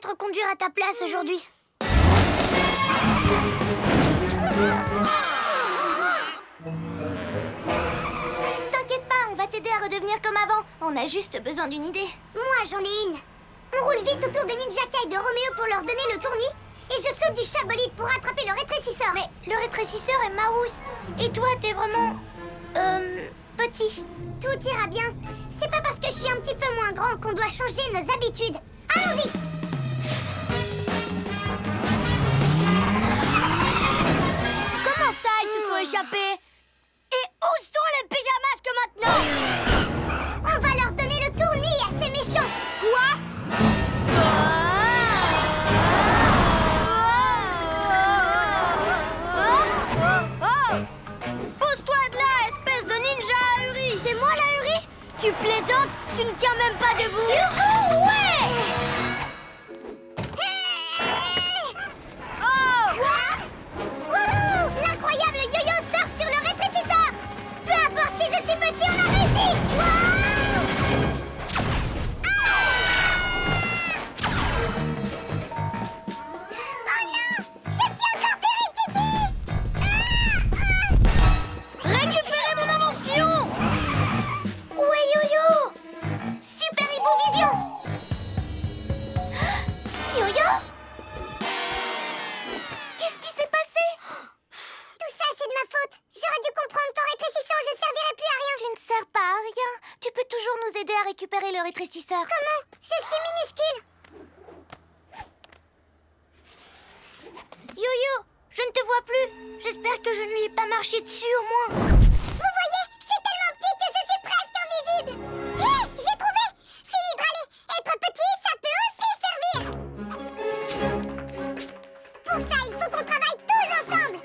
peut-être conduire à ta place aujourd'hui. T'inquiète pas, on va t'aider à redevenir comme avant. On a juste besoin d'une idée. Moi, j'en ai une. On roule vite autour de Ninjaka et de Roméo pour leur donner le tournis. Et je saute du Chabolide pour attraper le Rétrécisseur. Mais le Rétrécisseur est Maous. Et toi, t'es vraiment... petit. Tout ira bien. C'est pas parce que je suis un petit peu moins grand qu'on doit changer nos habitudes. Allons-y! Comment ça, ils se sont échappés? Et où sont les pyjamasques maintenant? On va leur donner le tournis à ces méchants. Quoi? Tu plaisantes? Tu ne tiens même pas debout. Youhou, ouais! Hey! Oh! Wow! Wouhou! L'incroyable yo-yo surf sur le rétrécisseur! Peu importe si je suis petit, on a réussi! Wow! Ah! Oh non! Je suis encore péré, Kiki! Ah! Ah! Récupérez mon invention! Yo-Yo! Super Hypovision! Yo-Yo? Qu'est-ce qui s'est passé? Tout ça, c'est de ma faute. J'aurais dû comprendre qu'en rétrécissant, je servirais plus à rien. Tu ne sers pas à rien. Tu peux toujours nous aider à récupérer le rétrécisseur. Comment? Je suis minuscule. Yo-Yo, je ne te vois plus. J'espère que je ne lui ai pas marché dessus, au moins. Vous voyez? Je suis tellement petit que je suis presque invisible. Hé, j'ai trouvé! Filigraler, être petit, ça peut aussi servir. Pour ça, il faut qu'on travaille tous ensemble.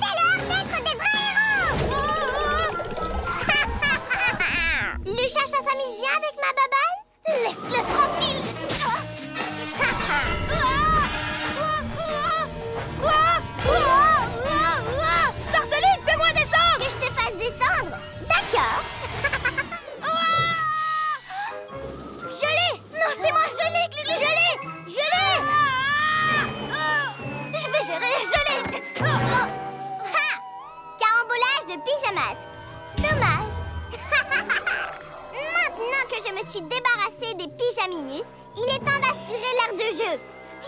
C'est l'heure d'être des vrais héros. Lucha, ça s'amuse bien avec ma babale? Laisse-le tranquille. Sorceline, fais-moi descendre. Que je te fasse descendre? D'accord. Je l'ai! Non, c'est moi! Je l'ai, Gluglu! Je l'ai! Je l'ai! Je vais gérer! Je l'ai! Ha! Carambolage de pyjamasques! Dommage! Maintenant que je me suis débarrassée des pyjaminus, il est temps d'aspirer l'air de jeu!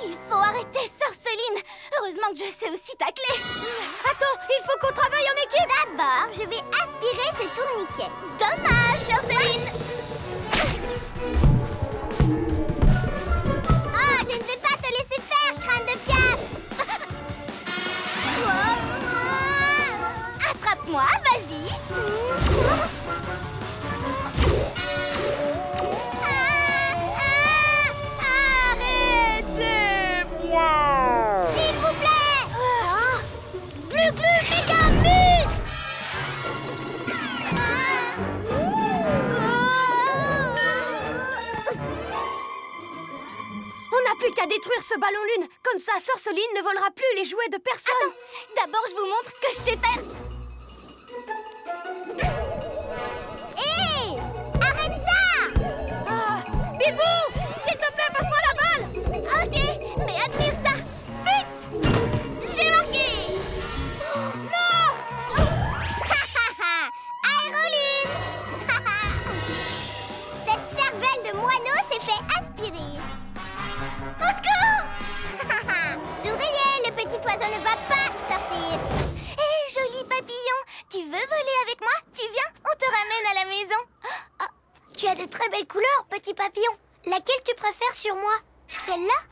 Il faut arrêter, Sorceline! Heureusement que je sais aussi ta clé! Attends, il faut qu'on travaille en équipe! D'abord, je vais aspirer ce tourniquet. Dommage, Sorceline! Oh, je ne vais pas te laisser faire, crâne de piaf! Attrape-moi, vas-y! S'il vous plaît! Gluglu, méga-miaou! On n'a plus qu'à détruire ce ballon lune. Comme ça, Sorceline ne volera plus les jouets de personne. Attends, d'abord je vous montre ce que je sais faire. Hé! Arrête ça! Bibou! S'il te plaît, passe-moi la balle! Ok, mais admire ça! Vite! J'ai marqué! Non! Aéroline! Cette cervelle de moineau s'est fait aspirer! Au secours! Souriez, le petit oiseau ne va pas sortir! Hé, joli papillon! Tu veux voler avec moi? Tu viens? On te ramène à la maison! Tu as de très belles couleurs, petit papillon! Laquelle tu préfères sur moi? Celle-là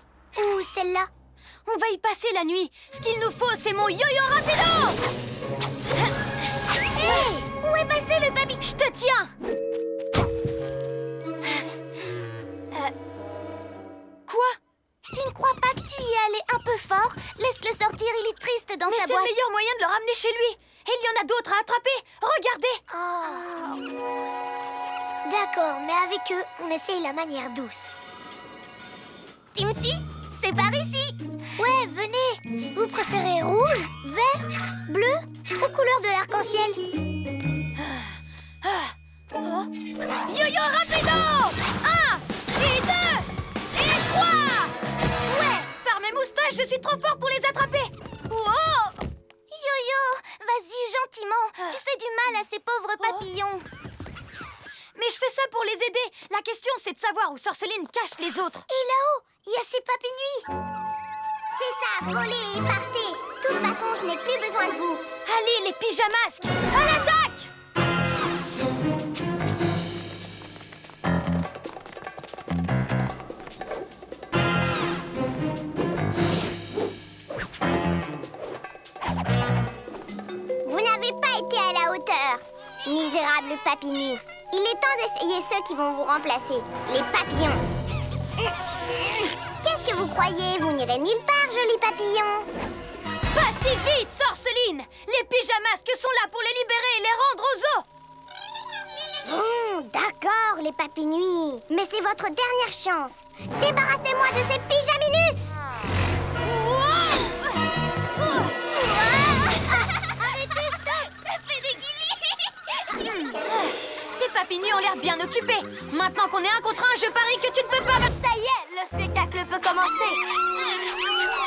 ou celle-là? On va y passer la nuit. Ce qu'il nous faut, c'est mon yo-yo rapido. Hé! Où est passé le papy? Je te tiens. Quoi? Tu ne crois pas que tu y es allé un peu fort? Laisse-le sortir, il est triste dans sa boîte. Mais c'est le meilleur moyen de le ramener chez lui. Et il y en a d'autres à attraper. Regardez. D'accord, mais avec eux, on essaye la manière douce. Timsi, c'est par ici. Ouais, venez. Vous préférez rouge, vert, bleu ou couleur de l'arc-en-ciel? Yo-yo rapido! 1, et 2, et 3 à ces pauvres papillons. Mais je fais ça pour les aider. La question, c'est de savoir où Sorceline cache les autres. Et là-haut, il y a ces papinouilles. C'est ça, volez et partez. De toute façon, je n'ai plus besoin de vous. Allez, les pyjamasques, à l'attaque! Misérable papinus. Il est temps d'essayer ceux qui vont vous remplacer, les papillons. Qu'est-ce que vous croyez? Vous n'irez nulle part, jolis papillons. Pas si vite, Sorceline! Les pyjamasques sont là pour les libérer et les rendre aux eaux. Bon, d'accord, les papinus. Mais c'est votre dernière chance. Débarrassez-moi de ces pyjaminus! Papinus ont l'air bien occupés. Maintenant qu'on est 1 contre 1, je parie que tu ne peux pas... Ça y est, le spectacle peut commencer.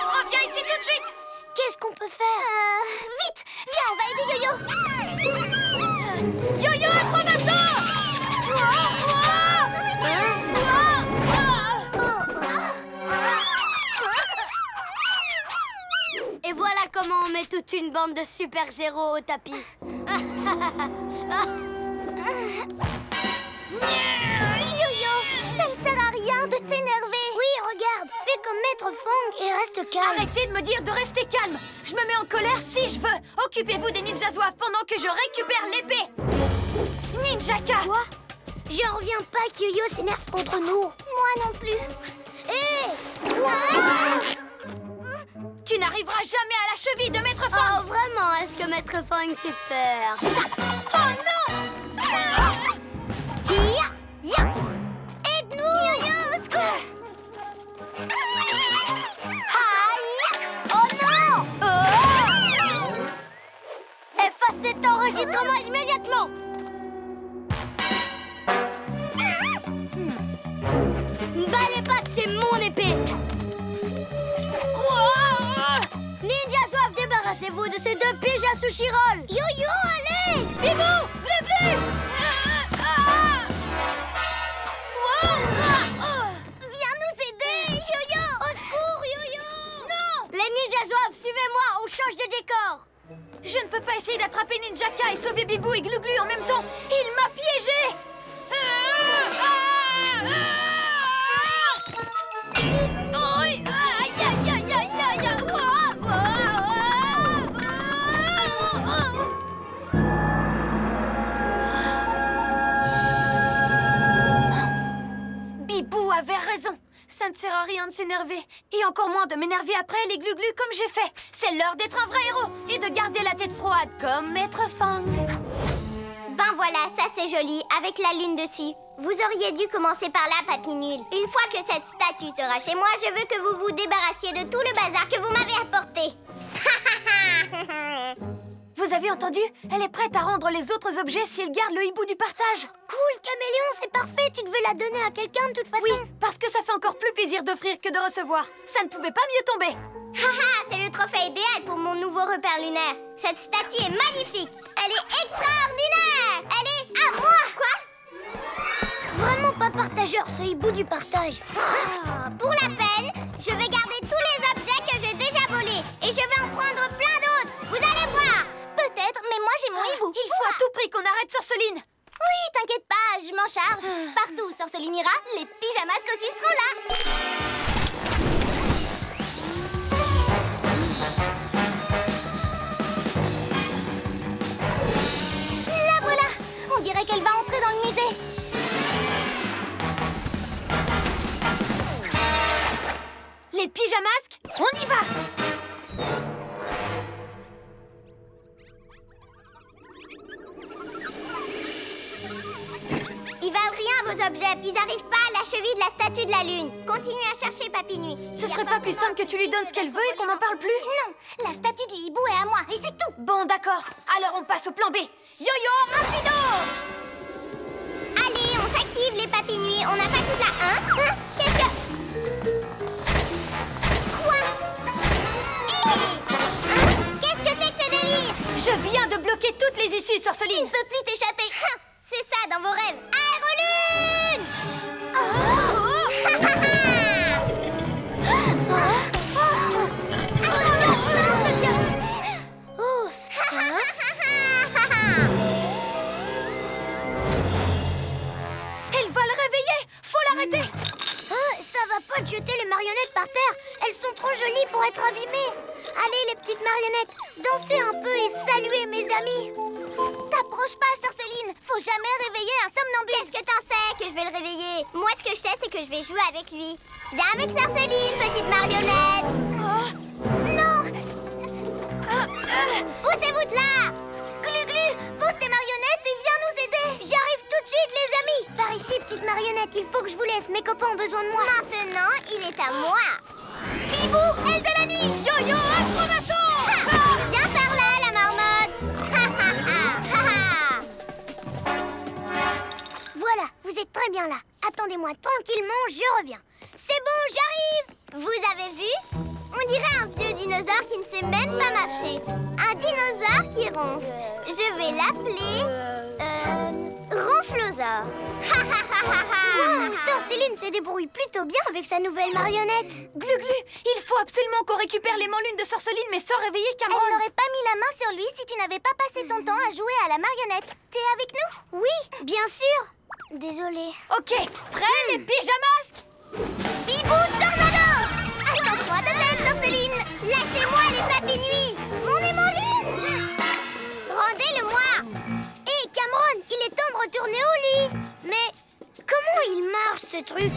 Reviens ici tout de suite. Qu'est-ce qu'on peut faire? Vite, viens, on va aider Yo-Yo. Yo-Yo, acrobatie! Et voilà comment on met toute une bande de super-héros au tapis. Yo-Yo, ça ne sert à rien de t'énerver. Oui, regarde, fais comme Maître Fong et reste calme. Arrêtez de me dire de rester calme. Je me mets en colère si je veux. Occupez-vous des ninjas zouaves pendant que je récupère l'épée. Ninjaka. Quoi? Je reviens pas que Yo-Yo s'énerve contre nous. Moi non plus. Hé! Tu n'arriveras jamais à la cheville de Maître Fong. Oh, vraiment? Est-ce que Maître Fong sait faire? Oh non! Aide-nous! Yo-Yo, au secours! Aïe! Oh non! Efface cet enregistrement immédiatement! N'allez pas, c'est mon épée! Ninja Zwave, débarrassez-vous de ces 2 piges à sushi roll! Yo-Yo, allez! Bibou! Gluglu! Viens nous aider, Yo-Yo! Au secours, Yo-Yo! Non! Les ninjas zouaves, suivez-moi, on change de décor. Je ne peux pas essayer d'attraper Ninjaka et sauver Bibou et Gluglu en même temps. Il m'a piégé. Ça ne sert à rien de s'énerver, et encore moins de m'énerver après les gluglus comme j'ai fait. C'est l'heure d'être un vrai héros et de garder la tête froide comme Maître Fong. Ben voilà, ça c'est joli, avec la lune dessus. Vous auriez dû commencer par là, Papinul. Une fois que cette statue sera chez moi, je veux que vous vous débarrassiez de tout le bazar que vous m'avez apporté. Vous avez entendu? Elle est prête à rendre les autres objets si elle garde le hibou du partage. Cool, Caméléon, c'est parfait. Tu devais la donner à quelqu'un de toute façon. Oui, parce que ça fait encore plus plaisir d'offrir que de recevoir. Ça ne pouvait pas mieux tomber. Haha, c'est le trophée idéal pour mon nouveau repère lunaire. Cette statue est magnifique. Elle est extraordinaire. Elle est à moi. Quoi? Vraiment pas partageur, ce hibou du partage. Ah, pour la peine, je vais garder tous les objets que j'ai déjà volés. Et je vais en prendre plein d'autres. Vous allez voir. Peut-être, mais moi j'ai mon hibou. Il faut à tout prix qu'on arrête Sorceline. Oui, t'inquiète pas, je m'en charge. Partout où Sorceline ira, les pyjamasques aussi seront là. La voilà. On dirait qu'elle va entrer dans le musée. Les pyjamasques, on y va. Objets. Ils n'arrivent pas à la cheville de la statue de la lune. Continue à chercher, Papinus. Ce serait pas plus simple que tu lui donnes ce qu'elle veut et qu'on n'en parle plus? Non, la statue du hibou est à moi et c'est tout. Bon, d'accord. Alors on passe au plan B. Yo-Yo rapido. Allez, on s'active les Papinus. On n'a pas toute la 1. Hein? Qu'est-ce que... Quoi? Qu'est-ce que c'est que ce délire? Je viens de bloquer bloqué toutes les issues, Sorceline. Tu ne peux plus t'échapper. C'est ça, dans vos rêves. Aéro-lune! Elle va le réveiller! Faut l'arrêter! Ça va pas de jeter les marionnettes par terre. Elles sont trop jolies pour être abîmées. Allez, les petites marionnettes, dansez un peu et saluez mes amis. T'approches pas, Sorceline. Faut jamais réveiller un somnambule. Qu'est-ce que t'en sais que je vais le réveiller? Moi, ce que je sais, c'est que je vais jouer avec lui. Viens avec Sorceline, petite marionnette. Non! Poussez-vous de là! Gluglu, pousse tes marionnettes et viens nous aider. J'arrive tout de suite, les amis. Par ici, petite marionnette, il faut que je vous laisse. Mes copains ont besoin de moi. Maintenant, il est à moi. Bibou, aile de la nuit. Yo-yo, astromaçon. Viens par là, la marmotte. Voilà, vous êtes très bien là. Attendez-moi tranquillement, je reviens. C'est bon, j'arrive. Vous avez vu? On dirait un vieux dinosaure qui ne sait même pas marcher. Un dinosaure qui ronfle. Je vais l'appeler... Ronflosor. Wow, Sorceline se débrouille plutôt bien avec sa nouvelle marionnette. Gluglu, il faut absolument qu'on récupère l'aimant-lune de Sorceline, mais sans réveiller Cameron. Elle n'aurait pas mis la main sur lui si tu n'avais pas passé ton temps à jouer à la marionnette. T'es avec nous? Oui, bien sûr. Désolée. Ok, prêts les pyjamasques? Bibou, tornado! Attention à ta tête, Sorceline! Lâchez-moi les papinous! Mon aimant-lune! Rendez-le-moi! Cameron, il est temps de retourner au lit. Mais comment il marche, ce truc?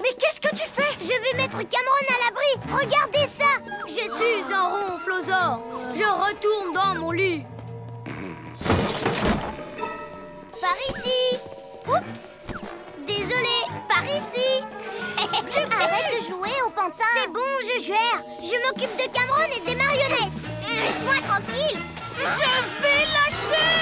Mais qu'est-ce que tu fais? Je vais mettre Cameron à l'abri. Regardez ça. Je suis un ronflosaure. Je retourne dans mon lit. Par ici. Oups. Désolé. Par ici. Arrête de jouer au pantin. C'est bon, je gère. Je m'occupe de Cameron et des marionnettes. Laisse-moi tranquille. Je vais lâcher.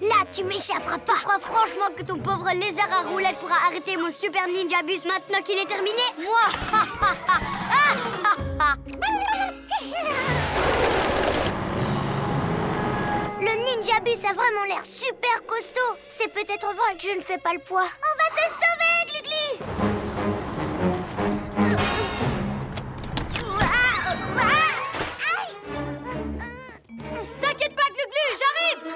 Là, tu m'échapperas pas. Je crois franchement que ton pauvre lézard à roulette pourra arrêter mon super ninja bus maintenant qu'il est terminé? Le ninja bus a vraiment l'air super costaud. C'est peut-être vrai que je ne fais pas le poids. On va te sauver, Gluglu. T'inquiète pas, Gluglu, j'arrive.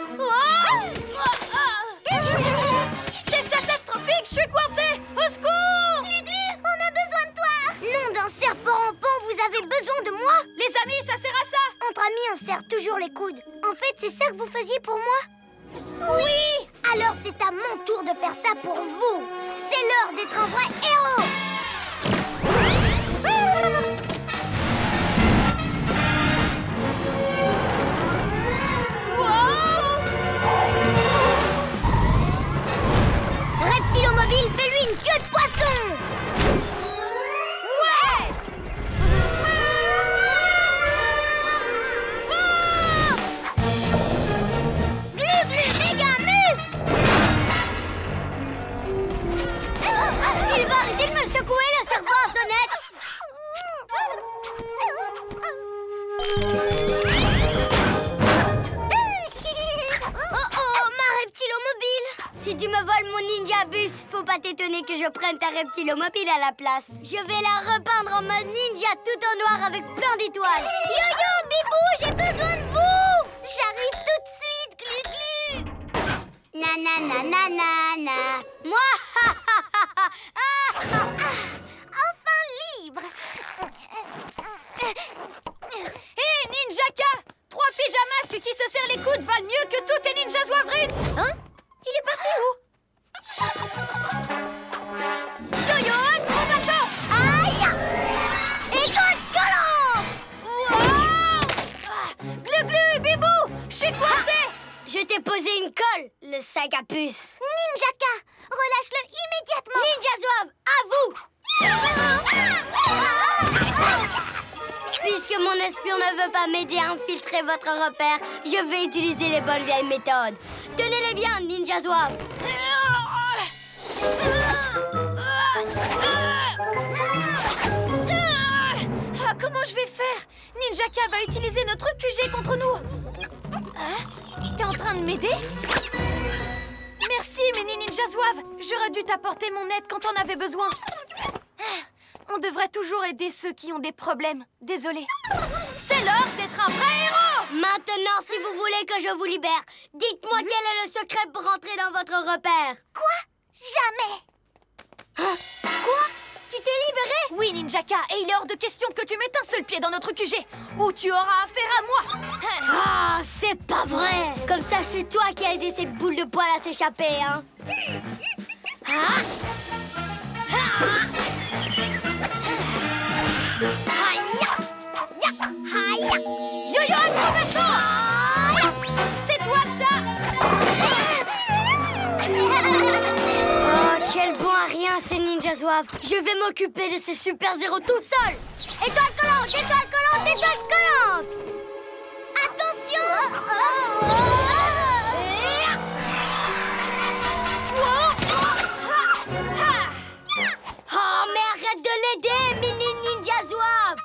C'est catastrophique, je suis coincée. Au secours! Gluglu, on a besoin de toi. Nom d'un serpent rampant, vous avez besoin de moi? Les amis, ça sert à ça. Entre amis, on serre toujours les coudes. En fait, c'est ça que vous faisiez pour moi? Oui! Alors c'est à mon tour de faire ça pour vous. C'est l'heure d'être un vrai héros. Wow! Reptilomobile, fais-lui une queue de poisson. Arrêtez de me secouer, le serpent à sonnette. Oh, ma reptilomobile. Si tu me voles mon ninja bus, faut pas t'étonner que je prenne ta reptilomobile à la place. Je vais la repeindre en mode ninja tout en noir avec plein d'étoiles. Yo-yo, Bibou, j'ai besoin de vous. J'arrive tout de suite, Gluglu. Na-na-na-na-na-na. Moi, enfin libre. Hé, Ninjaka, 3 pyjamasques qui se serrent les coudes valent mieux que tous tes ninjas Zwave. Hein? Il est parti où? Yo-yo, acrobaçon. Aïe! Étoile-collante. Wow! Gluglu, Bibou, je suis coincée. Je t'ai posé une colle, le sac à puce. Ninjaka, relâche-le immédiatement. Ninja Zwave, à vous. Puisque mon espion ne veut pas m'aider à infiltrer votre repère, je vais utiliser les bonnes vieilles méthodes. Tenez bel et bien Ninja Zwave. Comment je vais faire? Ninjaka va utiliser notre QG contre nous. T'es en train de m'aider? Merci, Mini Ninja Zwave. J'aurais dû t'apporter mon aide quand on avait besoin. On devrait toujours aider ceux qui ont des problèmes. Désolée. C'est l'heure d'être un vrai héros! Maintenant, si vous voulez que je vous libère, dites-moi quel est le secret pour entrer dans votre repère. Quoi? Jamais! Hein? Quoi? Tu t'es libéré? Oui, Ninjaka, et il est hors de question que tu mettes un seul pied dans notre QG, ou tu auras affaire à moi. Ah, c'est pas vrai! Comme ça, c'est toi qui as aidé cette boule de poil à s'échapper, hein? Ah! Ah! Yo-yo, activation! C'est toi, le chat! Oh, quel bon à rien, ces Ninja Zwave! Je vais m'occuper de ces super zéros toute seule! Étoile-collante! Étoile-collante! Étoile-collante! Attention! Oh, mais arrête de l'aider, Mini Ninja Zwave!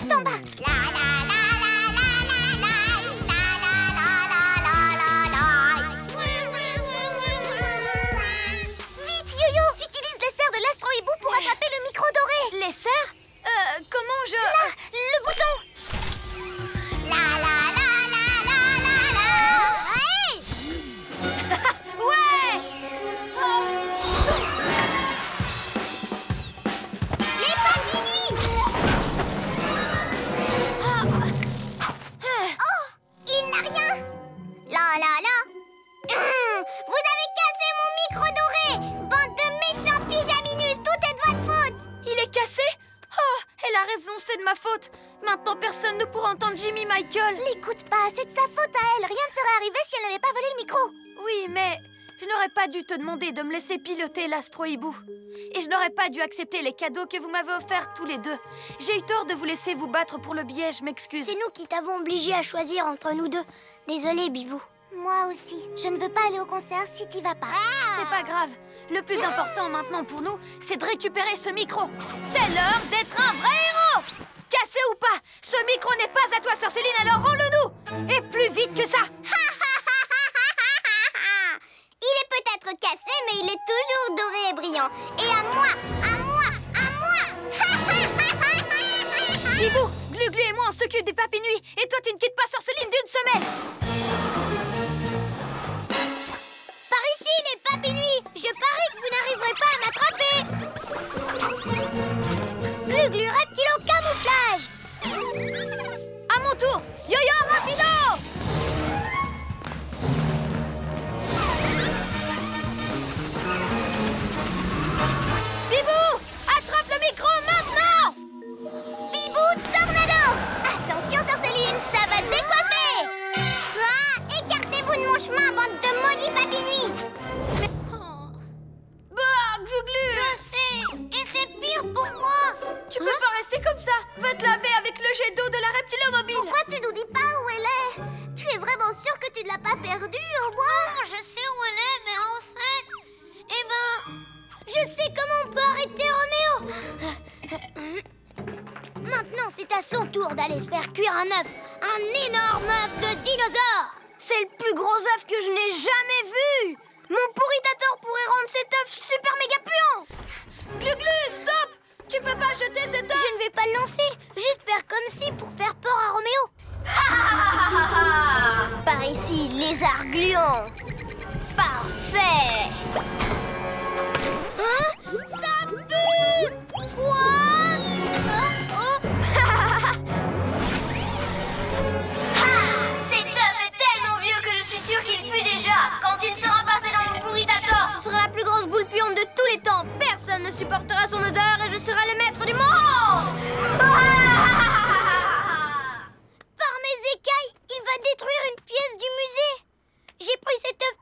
Juste en bas. La la la la la la la la la la la. Vite, Yo-Yo, utilise les serres de l'astro-hibou pour attraper le micro doré. Les serres? Comment je... Là, le bouton. La la la la la la la. Ouais. Les papinous. Vous avez cassé mon micro doré! Bande de méchants pyjaminus! Tout est de votre faute! Il est cassé? Oh, elle a raison, c'est de ma faute! Maintenant, personne ne pourra entendre Jimmy Michael! L'écoute pas, c'est de sa faute à elle! Rien ne serait arrivé si elle n'avait pas volé le micro! Oui, mais je n'aurais pas dû te demander de me laisser piloter l'astro-hibou. Et je n'aurais pas dû accepter les cadeaux que vous m'avez offerts tous les deux. J'ai eu tort de vous laisser vous battre pour le billet, je m'excuse. C'est nous qui t'avons obligé à choisir entre nous deux. Désolée, Bibou. Moi aussi. Je ne veux pas aller au concert si t'y vas pas. C'est pas grave. Le plus important maintenant pour nous, c'est de récupérer ce micro. C'est l'heure d'être un vrai héros! Cassé ou pas, ce micro n'est pas à toi, Sorceline, alors rends-le-nous! Et plus vite que ça! Il est peut-être cassé, mais il est toujours doré et brillant. Et à moi! À moi! À moi! Bibou, Gluglu et moi, on s'occupe des papinouis. Et toi, tu ne quittes pas Sorceline d'une semaine! Par ici, les papinouis! Je parie que vous n'arriverez pas à m'attraper! Gluglu, reptilo-camouflage! À mon tour! Yo-yo rapido! Bibou! Attrape le micro maintenant! Bibou, tornado! Attention, Sorceline, ça va décoiffer! Ah, écartez-vous de mon chemin, bande de maudits papinouis! Tu peux pas rester comme ça. Va te laver avec le jet d'eau de la Reptilomobile. Pourquoi tu nous dis pas où elle est? Tu es vraiment sûre que tu ne l'as pas perdue, au moins? Non, je sais où elle est, mais en fait... Eh ben... Je sais comment on peut arrêter Roméo. Maintenant, c'est à son tour d'aller se faire cuire un œuf. Un énorme œuf de dinosaure. C'est le plus gros œuf que je n'ai jamais vu. Mon pourritateur pourrait rendre cet œuf super méga puant. Gluglu, stop! Tu peux pas jeter cet œuf! Je ne vais pas le lancer, juste faire comme si pour faire peur à Roméo. Par ici, lézard gluant. Parfait. Hein? Ça pue! Quoi? Oh. Cet œuf est tellement vieux que je suis sûre qu'il pue déjà. Quand il ne sera passé dans mon pourritateur, ce sera la plus grosse boule puante de tous les temps. Personne ne supportera son odeur et je serai le maître du monde. Par mes écailles, il va détruire une pièce du musée. J'ai pris cet œuf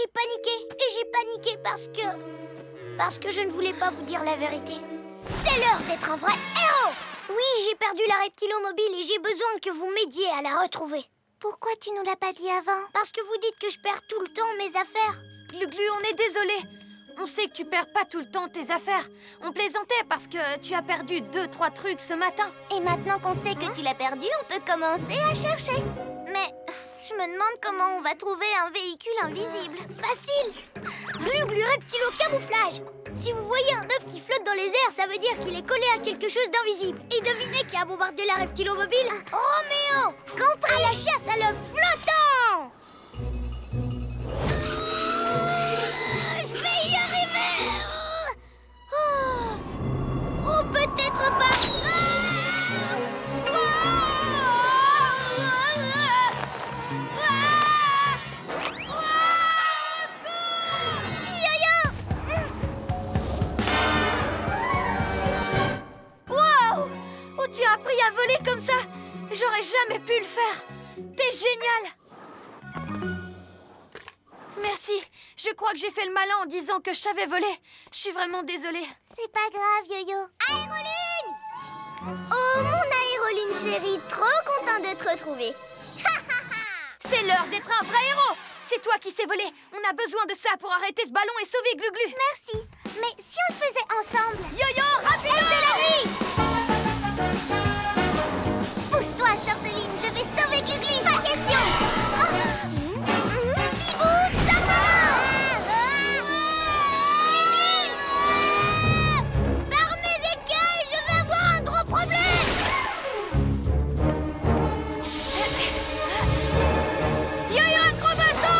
j'ai paniqué. Et j'ai paniqué parce que je ne voulais pas vous dire la vérité. C'est l'heure d'être un vrai héros. Oui, j'ai perdu la Reptilomobile et j'ai besoin que vous m'aidiez à la retrouver. Pourquoi tu nous l'as pas dit avant? Parce que vous dites que je perds tout le temps mes affaires. Gluglu, on est désolé. On sait que tu perds pas tout le temps tes affaires. On plaisantait parce que tu as perdu 2-3 trucs ce matin. Et maintenant qu'on sait que tu l'as perdu, on peut commencer à chercher. Mais je me demande comment on va trouver un véhicule invisible. Facile! Gluglu reptilo-camouflage. Si vous voyez un œuf qui flotte dans les airs, ça veut dire qu'il est collé à quelque chose d'invisible. Et devinez qui a bombardé la reptilomobile? Roméo! Compris! À la chasse à l'œuf flottant! Je vais y arriver! Ou peut-être pas... Tu as appris à voler comme ça? J'aurais jamais pu le faire. T'es génial. Merci. Je crois que j'ai fait le malin en disant que je savais voler. Je suis vraiment désolée. C'est pas grave, Yo-Yo. Aéro-lune! Oh, mon Aéroline chérie, trop content de te retrouver. C'est l'heure d'être un vrai héros. C'est toi qui sais voler. On a besoin de ça pour arrêter ce ballon et sauver Gluglu. Merci. Mais si on le faisait ensemble? Yo-Yo rapido! Pousse-toi, Sorceline, je vais sauver Gluglu. Pas question. Bibou, sors-moi! Par mes écailles, je vais avoir un gros problème. Yo-Yo acrobaton!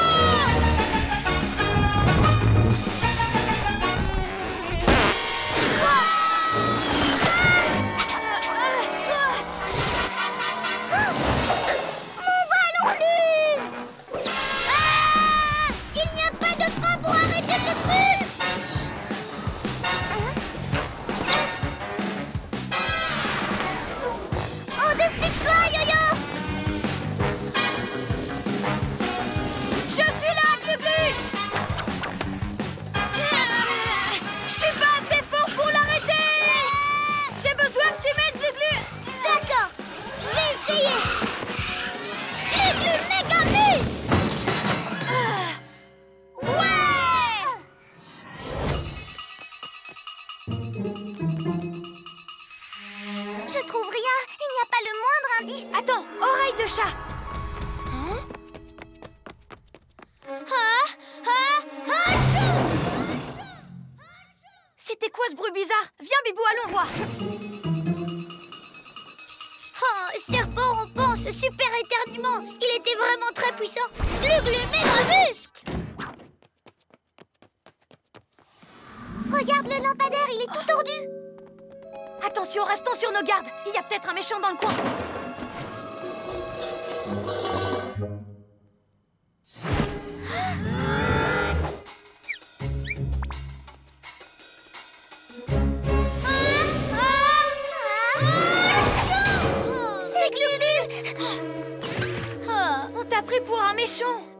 Attends, oreille de chat. C'était quoi ce bruit bizarre? Viens Bibou, allons voir. Oh, serpent rampant, ce super éternuement. Il était vraiment très puissant. Gluglu, méga muscle. Regarde le lampadaire, il est tout tordu. Attention, restons sur nos gardes. Il y a peut-être un méchant dans le coin.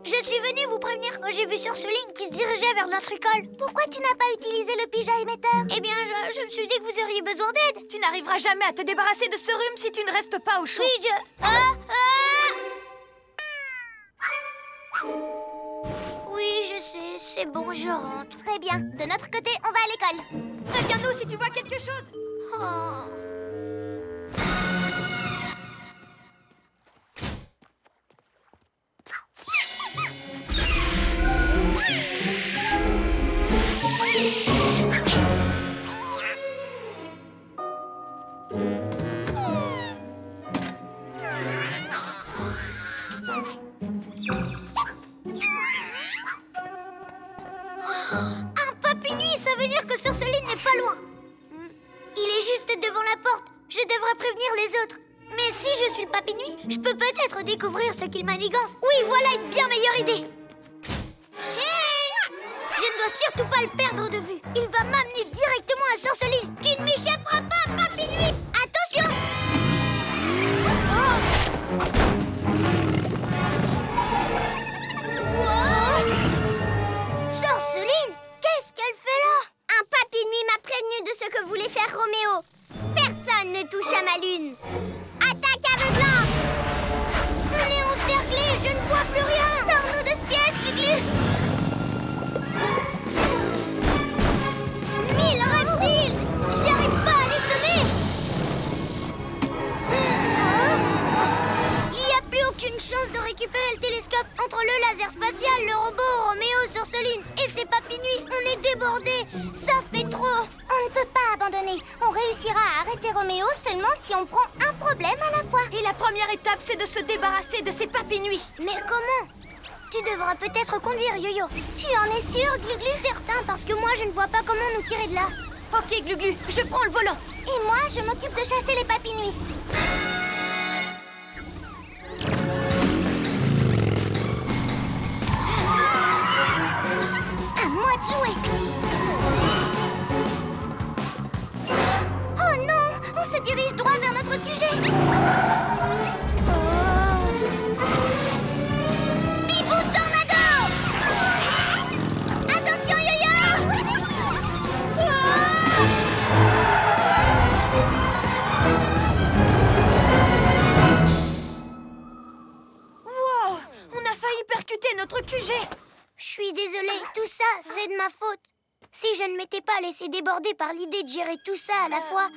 Je suis venue vous prévenir quand j'ai vu Sorceline qui se dirigeait vers notre école. Pourquoi tu n'as pas utilisé le pyja émetteur? Eh bien, je me suis dit que vous auriez besoin d'aide. Tu n'arriveras jamais à te débarrasser de ce rhume si tu ne restes pas au chaud. Oui, je... Oui, je sais, c'est bon, je rentre. Très bien. De notre côté, on va à l'école. Préviens-nous si tu vois quelque chose. Découvrir ce qu'il manigance. Oui, voilà une bien meilleure idée. Hey, je ne dois surtout pas le perdre de vue. Il va m'amener directement à Sorceline. Tu ne m'échapperas pas, Papinous. Attention. Wow. et c'est Papinuit, on est débordés. Ça fait trop. On ne peut pas abandonner. On réussira à arrêter Roméo seulement si on prend un problème à la fois. Et la première étape, c'est de se débarrasser de ces Papinuits. Mais comment? Tu devras peut-être conduire, Yo-Yo. Tu en es sûr, Gluglu? Certain, parce que moi, je ne vois pas comment nous tirer de là. Ok, Gluglu, je prends le volant. Et moi, je m'occupe de chasser les Papinuits. À moi de jouer. Oh non, on se dirige droit vers notre QG. Notre QG. Je suis désolée, tout ça, c'est de ma faute. Si je ne m'étais pas laissée déborder par l'idée de gérer tout ça à la fois,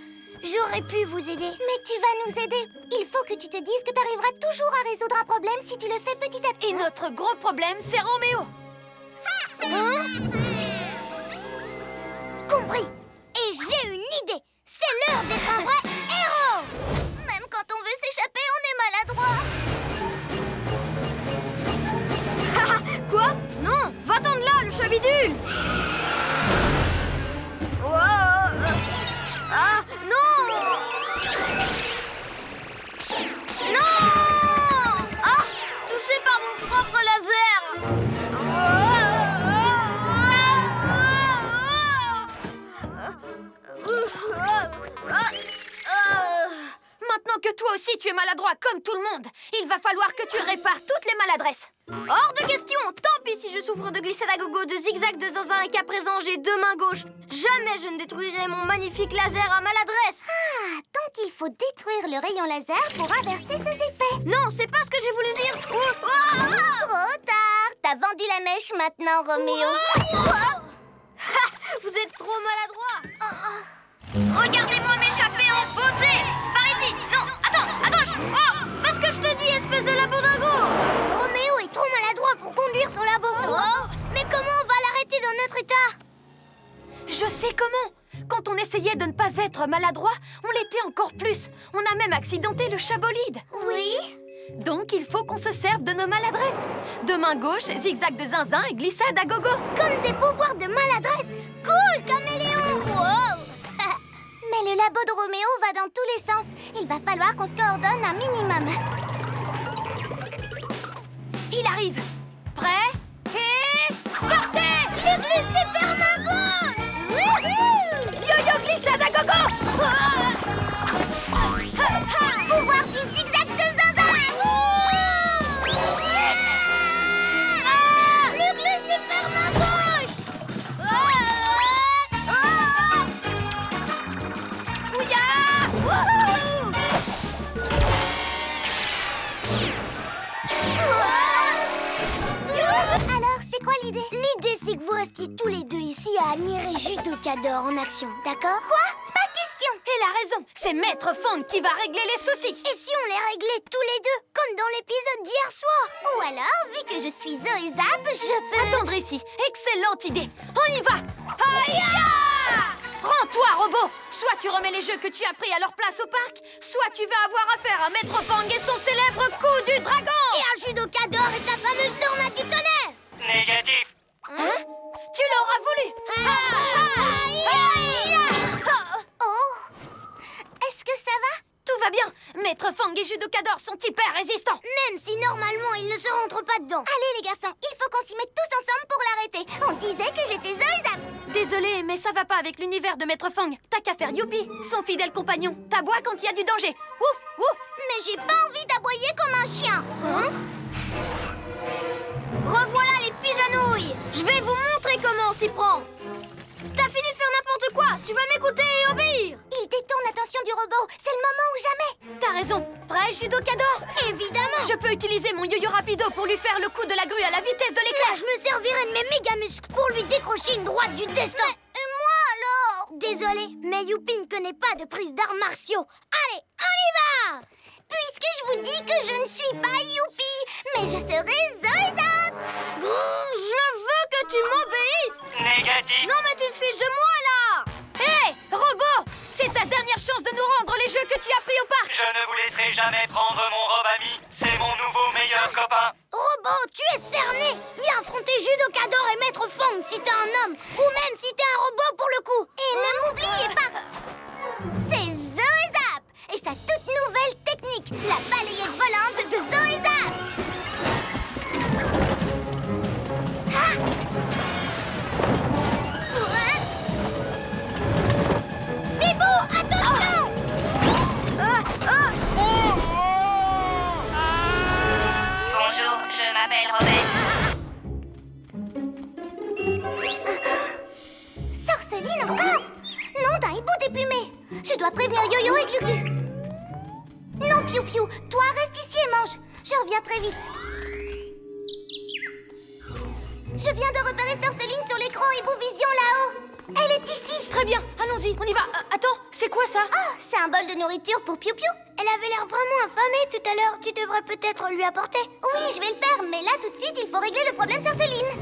j'aurais pu vous aider. Mais tu vas nous aider. Il faut que tu te dises que tu arriveras toujours à résoudre un problème si tu le fais petit à petit. Et notre gros problème, c'est Roméo. Hein? Compris. Et j'ai une idée. C'est l'heure d'être un vrai héros. Même quand on veut s'échapper, on est maladroit. Quoi? Non, va-t'en de là, le chabidule! Wow. Ah, non! Non! Ah, touché par mon propre laser! Maintenant que toi aussi tu es maladroit comme tout le monde, il va falloir que tu répares toutes les maladresses. Hors de question! Tant pis si je souffre de glissade à gogo, de zigzag, de zinzin et qu'à présent j'ai deux mains gauches. Jamais je ne détruirai mon magnifique laser à maladresse. Ah, donc il faut détruire le rayon laser pour inverser ses effets. Non, c'est pas ce que j'ai voulu dire. Trop tard, t'as vendu la mèche maintenant, Roméo. Vous êtes trop maladroit. Regardez-moi m'échapper en beauté. Par ici, non, attends, à gauche. Oh, parce que je te dis, espèce de labodingo. Trop maladroit pour conduire son labo. Oh, mais comment on va l'arrêter dans notre état? Je sais comment. Quand on essayait de ne pas être maladroit, on l'était encore plus. On a même accidenté le Chabolide. Oui. Donc il faut qu'on se serve de nos maladresses. De main gauche, zigzag de zinzin et glissade à gogo. Comme des pouvoirs de maladresse. Cool, caméléon. Wow. Mais le labo de Roméo va dans tous les sens. Il va falloir qu'on se coordonne un minimum. Il arrive. Prêt? Et... partez! Yo-yo super mobile! Yo-yo glissade à gogo! Pouvoir du zigzag de zinzin! Gluglu super mobile! Ouya! L'idée, c'est que vous restiez tous les deux ici à admirer Judo Cador en action, d'accord? Quoi? Pas question! Elle a raison, c'est Maître Fong qui va régler les soucis. Et si on les réglait tous les deux, comme dans l'épisode d'hier soir? Ou alors, vu que je suis Zoé Zap, je peux... Attendre ici, excellente idée. On y va. Rends-toi, robot. Soit tu remets les jeux que tu as pris à leur place au parc, soit tu vas avoir affaire à Maître Fong et son célèbre coup du dragon. Et à Judo Cador et sa fameuse tornade du tonnerre. Négatif. Hein? Tu l'auras voulu. Est-ce que ça va? Tout va bien. Maître Fong et Judo Cador sont hyper résistants. Même si normalement ils ne se rentrent pas dedans. Allez les garçons, il faut qu'on s'y mette tous ensemble pour l'arrêter. On disait que j'étais Zoizam. Désolée, mais ça va pas avec l'univers de Maître Fong. T'as qu'à faire Youpi, son fidèle compagnon. T'aboies quand il y a du danger. Ouf, ouf. Mais j'ai pas envie d'aboyer comme un chien. Hein? Revoilà les pigeonouilles. Je vais vous montrer comment on s'y prend. T'as fini de faire n'importe quoi. Tu vas m'écouter et obéir. Il détourne l'attention du robot. C'est le moment ou jamais. T'as raison. Prêt, Judo Cador? Évidemment. Je peux utiliser mon yo-yo rapido pour lui faire le coup de la grue à la vitesse de l'éclair. Je me servirai de mes méga-muscles pour lui décrocher une droite du destin. Et moi alors? Désolée, mais Youpi ne connaît pas de prise d'arts martiaux. Allez, on y va. Puisque je vous dis que je ne suis pas Youpi, mais je serai Zoé Zap. Je veux que tu m'obéisses. dit. Non, mais tu te fiches de moi, là. Hé, robot, c'est ta dernière chance de nous rendre les jeux que tu as pris au parc. Je ne vous laisserai jamais prendre mon robe ami. C'est mon nouveau meilleur copain. Robot, tu es cerné. Viens affronter Judo Cador et Maître Fong si t'es un homme. Ou même si t'es un robot pour le coup. Et ne m'oubliez pas, c'est Zoézap et sa toute nouvelle technique, la balayette volante de Zoézap. Bibou, attention! Bonjour, je m'appelle Robert. Sorceline encore? Nom d'un hibou déplumé. Je dois prévenir Yo-Yo et Gluglu. Non, Piu-Piu, toi reste ici et mange. Je reviens très vite. Je viens de repérer Sorceline sur l'écran hibou vision là-haut. Elle est ici. Très bien, allons-y, on y va. Attends, c'est quoi ça? Oh, c'est un bol de nourriture pour Piu-Piu. Elle avait l'air vraiment affamée tout à l'heure. Tu devrais peut-être lui apporter. Oui, je vais le faire, mais là tout de suite, il faut régler le problème Sorceline.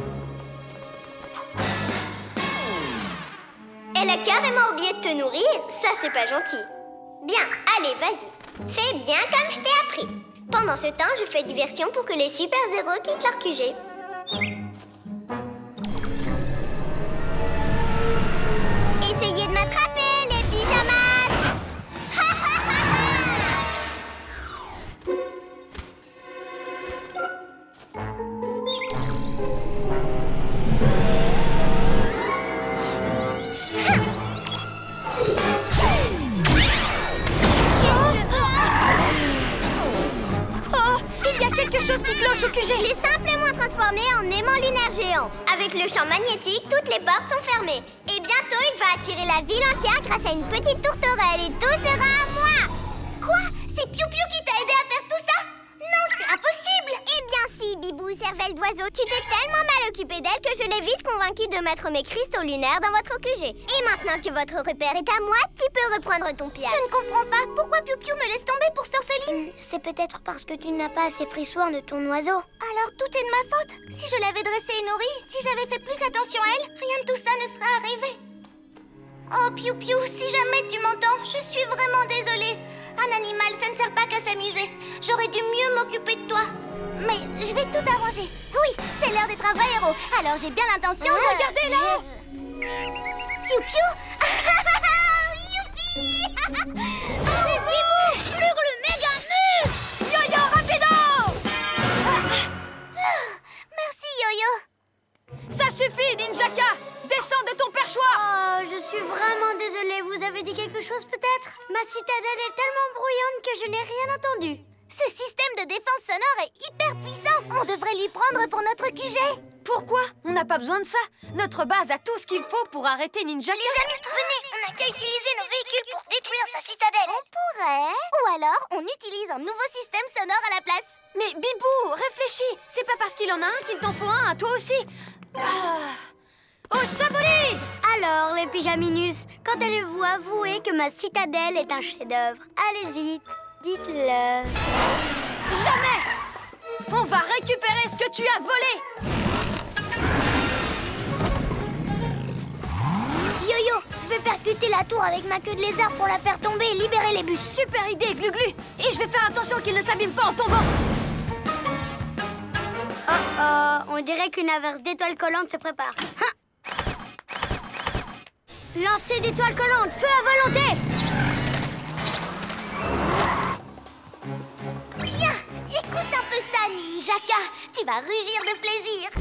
Elle a carrément oublié de te nourrir, ça c'est pas gentil. Bien, allez, vas-y. Fais bien comme je t'ai appris. Pendant ce temps, je fais diversion pour que les super zéros quittent leur QG. Essayez de m'attraper, les pyjamas! Oh, il y a quelque chose qui cloche au QG. Je l'ai simplement transformé en aimant lunaire géant. Avec le champ magnétique, toutes les portes sont fermées. Et bientôt, il va attirer la ville entière grâce à une petite tourterelle et tout sera à moi. Quoi? C'est Piu-Piu qui t'a aidé à faire tout ça? Non, c'est impossible. Eh bien si, Bibou, cervelle d'oiseau, tu t'es tellement mal occupée d'elle que je l'ai vite convaincue de mettre mes cristaux lunaires dans votre QG. Et maintenant que votre repère est à moi, tu peux reprendre ton piaf. Je ne comprends pas. Pourquoi Piu-Piu me laisse tomber pour Sorceline? C'est peut-être parce que tu n'as pas assez pris soin de ton oiseau. Alors tout est de ma faute. Si je l'avais dressée et nourrie, si j'avais fait plus attention à elle, rien de tout ça ne serait arrivé. Oh, Piu-Piu, si jamais tu m'entends, je suis vraiment désolée. Un animal, ça ne sert pas qu'à s'amuser. J'aurais dû mieux m'occuper de toi. Mais je vais tout arranger. Oui, c'est l'heure d'être un vrai héros. Alors j'ai bien l'intention de... Regardez là-haut. Piu-Piu. Youpi. Bibou, sur le méga-mus. Yo-yo rapido. Merci, Yo-Yo. Ça suffit, Ninjaka. Descends de ton perchoir! Oh, je suis vraiment désolée. Vous avez dit quelque chose, peut-être? Ma citadelle est tellement bruyante que je n'ai rien entendu. Ce système de défense sonore est hyper puissant. On devrait lui prendre pour notre QG. Pourquoi? On n'a pas besoin de ça. Notre base a tout ce qu'il faut pour arrêter Ninjaka. Les amis, venez! On n'a qu'à utiliser nos véhicules pour détruire sa citadelle. On pourrait... Ou alors, on utilise un nouveau système sonore à la place. Mais Bibou, réfléchis. C'est pas parce qu'il en a un qu'il t'en faut un à toi aussi. Au Chabolide! Alors, les pyjaminus, quand allez-vous avouer que ma citadelle est un chef-d'œuvre? Allez-y, dites-le. Jamais! On va récupérer ce que tu as volé! Yo-Yo, je vais percuter la tour avec ma queue de lézard pour la faire tomber et libérer les bus. Super idée, Gluglu! Et je vais faire attention qu'ils ne s'abîment pas en tombant. Oh, on dirait qu'une averse d'étoile-collante se prépare. Lancez d'étoiles collantes, feu à volonté! Tiens, écoute un peu ça, Ninjaka. Tu vas rugir de plaisir.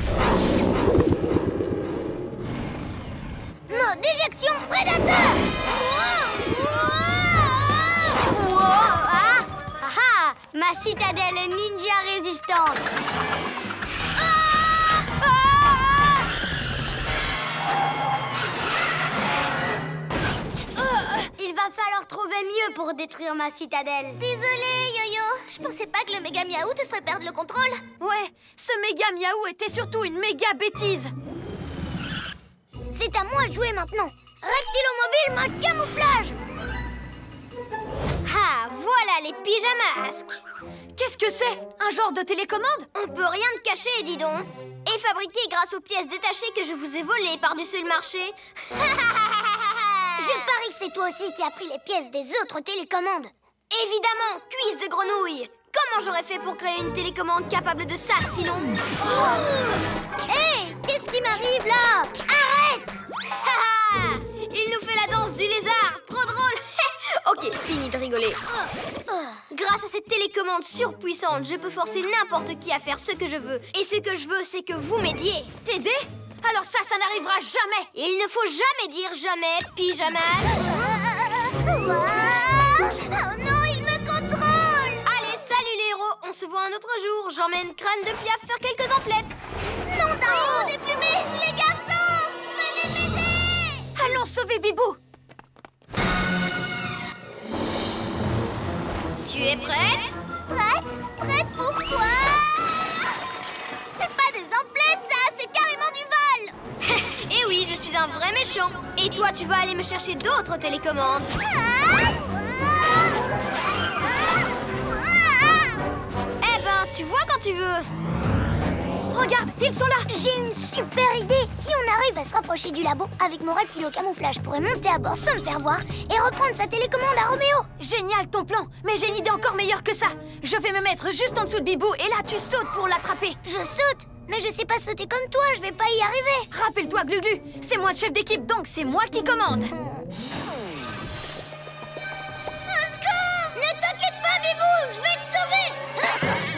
Mode d'éjection prédateur! Wow! Wow! Ah! Ah! Ma citadelle est ninja résistante. Il va falloir trouver mieux pour détruire ma citadelle. Désolée, Yo-Yo. Je pensais pas que le méga-miaou te ferait perdre le contrôle. Ouais, ce méga-miaou était surtout une méga bêtise. C'est à moi de jouer maintenant. Reptilomobile, mode camouflage. Ah, voilà les pyjamasques. Qu'est-ce que c'est? Un genre de télécommande? On peut rien te cacher, dis donc. Et fabriqué grâce aux pièces détachées que je vous ai volées par-dessus le marché. Je parie que c'est toi aussi qui as pris les pièces des autres télécommandes. Évidemment, cuisse de grenouille. Comment j'aurais fait pour créer une télécommande capable de ça, sinon... Hé, qu'est-ce qui m'arrive, là? Arrête! Il nous fait la danse du lézard. Trop drôle. Ok, fini de rigoler. Grâce à cette télécommande surpuissante, je peux forcer n'importe qui à faire ce que je veux. Et ce que je veux, c'est que vous m'aidiez. T'aider? Alors ça n'arrivera jamais. Il ne faut jamais dire jamais, pyjamas. Oh non! On se voit un autre jour. J'emmène Crâne de Piaf faire quelques emplettes. Non, Dario, on est plumé. Les garçons, venez m'aider. Allons sauver Bibou. Tu es prête? Prête? Prête pourquoi? C'est pas des emplettes, ça. C'est carrément du vol. Eh oui, je suis un vrai méchant. Et toi, tu vas aller me chercher d'autres télécommandes. Tu vois quand tu veux. Regarde, ils sont là. J'ai une super idée. Si on arrive à se rapprocher du labo, avec mon reptilo-camouflage, je pourrais monter à bord sans le faire voir et reprendre sa télécommande à Roméo. Génial ton plan, mais j'ai une idée encore meilleure que ça. Je vais me mettre juste en dessous de Bibou et là tu sautes pour l'attraper. Je saute? Mais je sais pas sauter comme toi, je vais pas y arriver. Rappelle-toi, Gluglu, c'est moi le chef d'équipe, donc c'est moi qui commande. Bibou, je vais te sauver.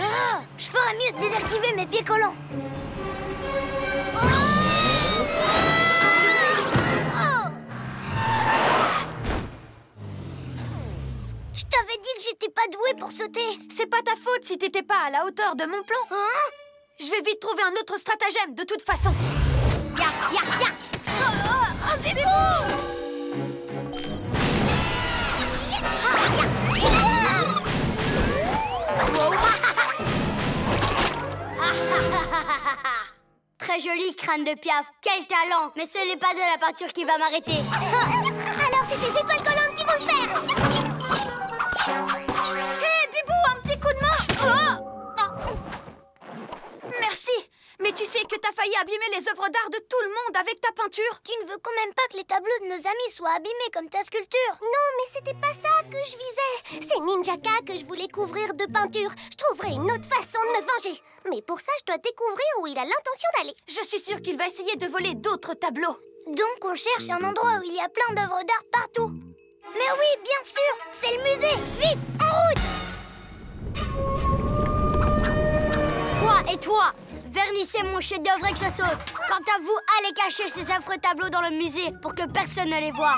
Ah, je ferais mieux de désactiver mes pieds collants. Je t'avais dit que j'étais pas douée pour sauter. C'est pas ta faute si t'étais pas à la hauteur de mon plan. Hein? Je vais vite trouver un autre stratagème de toute façon. Ya, ya, ya. Oh, Bibou. Ya, ya. Très joli, Crâne de Piaf. Quel talent. Mais ce n'est pas de la peinture qui va m'arrêter. Alors c'est tes étoiles-collantes qui vont le faire. Hé, Bibou, un petit coup de main. Merci. Mais tu sais que t'as failli abîmer les œuvres d'art de tout le monde avec ta peinture. Tu ne veux quand même pas que les tableaux de nos amis soient abîmés comme ta sculpture. Non, mais c'était pas ça que je visais. C'est Ninjaka que je voulais couvrir de peinture. Je trouverai une autre façon de me venger. Mais pour ça, je dois découvrir où il a l'intention d'aller. Je suis sûre qu'il va essayer de voler d'autres tableaux. Donc on cherche un endroit où il y a plein d'œuvres d'art partout. Mais oui, bien sûr, c'est le musée. Vite, en route. Toi et toi, vernissez mon chef-d'œuvre et que ça saute. Quant à vous, allez cacher ces affreux tableaux dans le musée pour que personne ne les voie.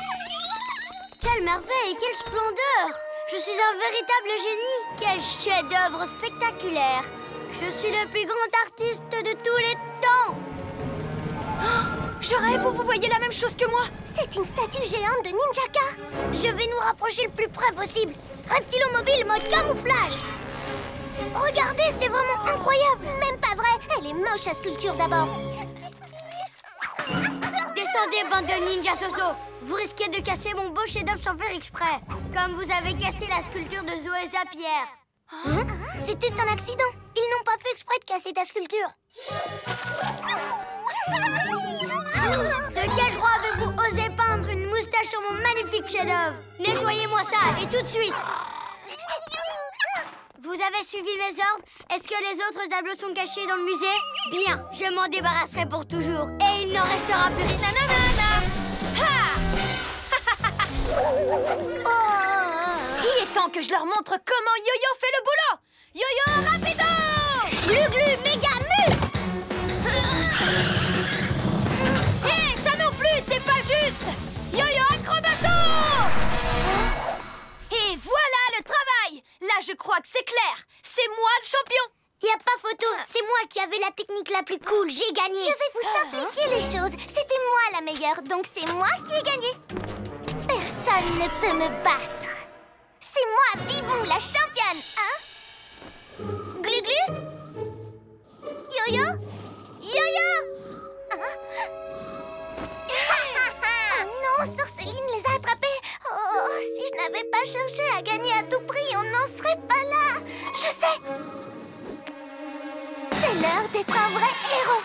Quelle merveille, quelle splendeur! Je suis un véritable génie. Quel chef-d'œuvre spectaculaire! Je suis le plus grand artiste de tous les temps. Oh, je rêve, vous voyez la même chose que moi. C'est une statue géante de Ninjaka. Je vais nous rapprocher le plus près possible. Reptilomobile mode camouflage. Regardez, c'est vraiment incroyable. Même pas vrai, elle est moche la sculpture d'abord. Descendez, bande de ninjas Zozo. Vous risquez de casser mon beau chef-d'œuvre sans faire exprès. Comme vous avez cassé la sculpture de Zoé Zapière. Hein? C'était un accident. Ils n'ont pas fait exprès de casser ta sculpture. De quel droit avez-vous osé peindre une moustache sur mon magnifique chef-d'œuvre? Nettoyez-moi ça, et tout de suite. Vous avez suivi mes ordres? Est-ce que les autres tableaux sont cachés dans le musée? Bien, je m'en débarrasserai pour toujours. Et il n'en restera plus rien. Il est temps que je leur montre comment Yo-Yo fait le boulot. Yo-Yo rapido! Gluglu méga-mus! Hé, ça non plus, c'est pas juste! Yo-Yo acrobato! Et voilà le travail! Là, je crois que c'est clair. C'est moi le champion. Y a pas photo. C'est moi qui avais la technique la plus cool. J'ai gagné. Je vais vous simplifier les choses. C'était moi la meilleure, donc c'est moi qui ai gagné. Personne ne peut me battre. C'est moi, Bibou, la championne. Hein? Gluglu? Yo-Yo? Yo-Yo? Hein? Oh non, Sorceline les a attrapés. Oh, si je n'avais pas cherché à gagner à tout prix, on n'en serait pas là. Je sais. C'est l'heure d'être un vrai héros.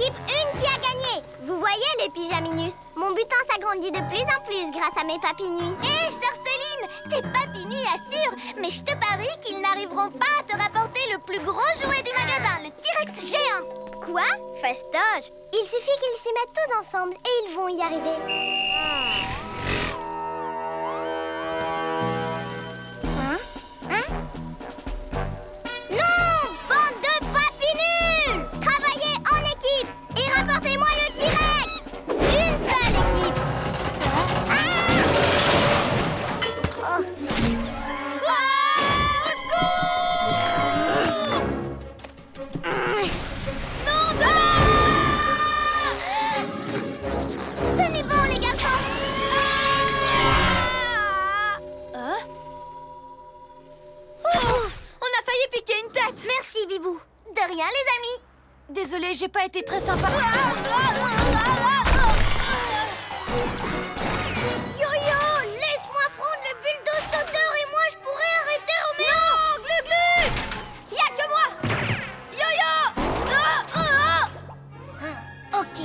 équipe une qui a gagné. Vous voyez les pyjaminus, mon butin s'agrandit de plus en plus grâce à mes papinouis. Hé, Sorceline, tes papinouis assurent, mais je te parie qu'ils n'arriveront pas à te rapporter le plus gros jouet du magasin, le T-Rex géant. Quoi? Fastoche. Il suffit qu'ils s'y mettent tous ensemble et ils vont y arriver. Bibou. De rien, les amis. Désolée, j'ai pas été très sympa. Yo-Yo, laisse-moi prendre le bulldozer sauteur et moi je pourrais arrêter Roméo. Non, Gluglu, y'a que moi. Yo-Yo. Ok.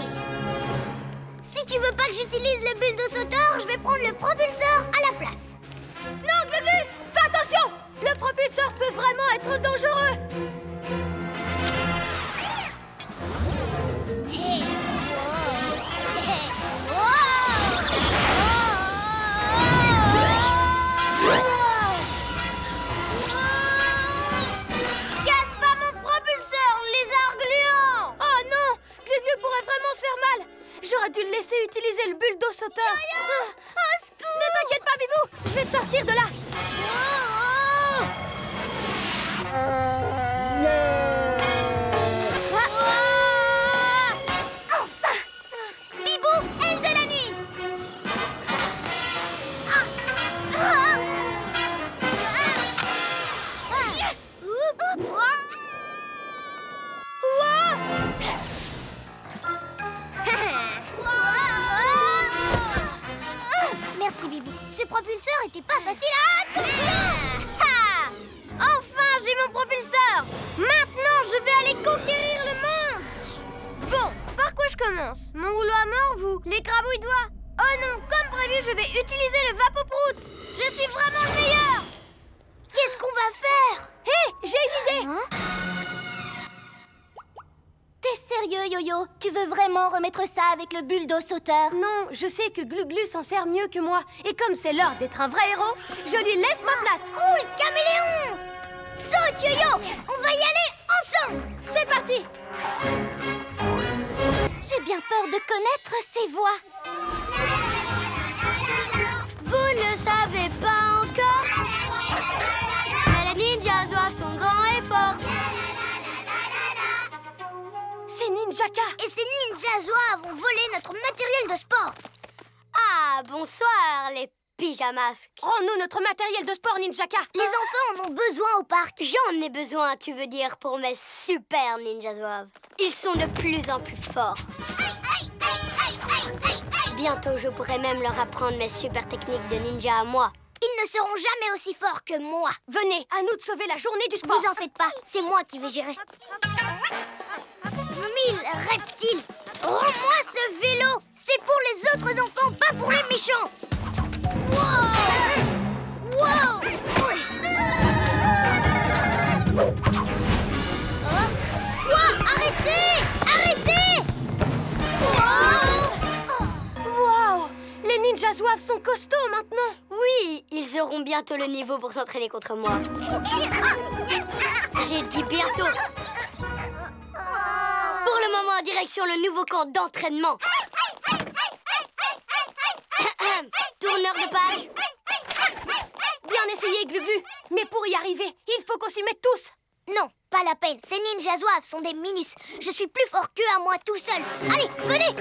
Si tu veux pas que j'utilise le bulldozer sauteur, je vais prendre le propulseur à la place. Non, Gluglu, fais attention. Le propulseur peut vraiment être dangereux. J'aurais dû le laisser utiliser le bulldozer sauteur. Au secours! Ne t'inquiète pas, Bibou, je vais te sortir de là. Enfin! Bibou, aile de la nuit. Merci Bibou, ce propulseur était pas facile à atteindre. Enfin j'ai mon propulseur. Maintenant je vais aller conquérir le monde. Bon, par quoi je commence? Mon rouleau à mort, vous, les crabouilles-doigts. Oh non, comme prévu je vais utiliser le vapoprout. Je suis vraiment le meilleur. Qu'est-ce qu'on va faire? Hé, j'ai une idée. T'es sérieux, Yo-Yo? Tu veux vraiment remettre ça avec le bulldozer sauteur? Non, je sais que Gluglu s'en sert mieux que moi. Et comme c'est l'heure d'être un vrai héros, je lui laisse ma place. Cool, caméléon! Saute, Yo-Yo! On va y aller ensemble! C'est parti! J'ai bien peur de connaître ces voix. Vous ne le savez pas encore, mais les ninjas Zwave sont grands et forts. C'est Ninjaka et c'est Ninja Zwave ont volé notre matériel de sport. Ah, bonsoir les pyjamasques. Rends-nous notre matériel de sport, Ninjaka. Les enfants en ont besoin au parc. J'en ai besoin, tu veux dire, pour mes super Ninja Zwave. Ils sont de plus en plus forts. Bientôt, je pourrai même leur apprendre mes super techniques de ninja à moi. Ils ne seront jamais aussi forts que moi. Venez, à nous de sauver la journée du sport. Vous en faites pas, c'est moi qui vais gérer. 1000 reptiles, rends-moi ce vélo. C'est pour les autres enfants, pas pour les méchants. Wow! Wow! Quoi? Arrêtez! Arrêtez! Wow! Les ninjas Zwave sont costauds maintenant. Oui, ils auront bientôt le niveau pour s'entraîner contre moi. J'ai dit bientôt. Pour le moment, direction le nouveau camp d'entraînement. Tourneur de page. Bien essayé, Gluglu. Mais pour y arriver, il faut qu'on s'y mette tous. Non, pas la peine. Ces ninjas Zwave sont des minus. Je suis plus fort qu'eux à moi tout seul. Allez, venez.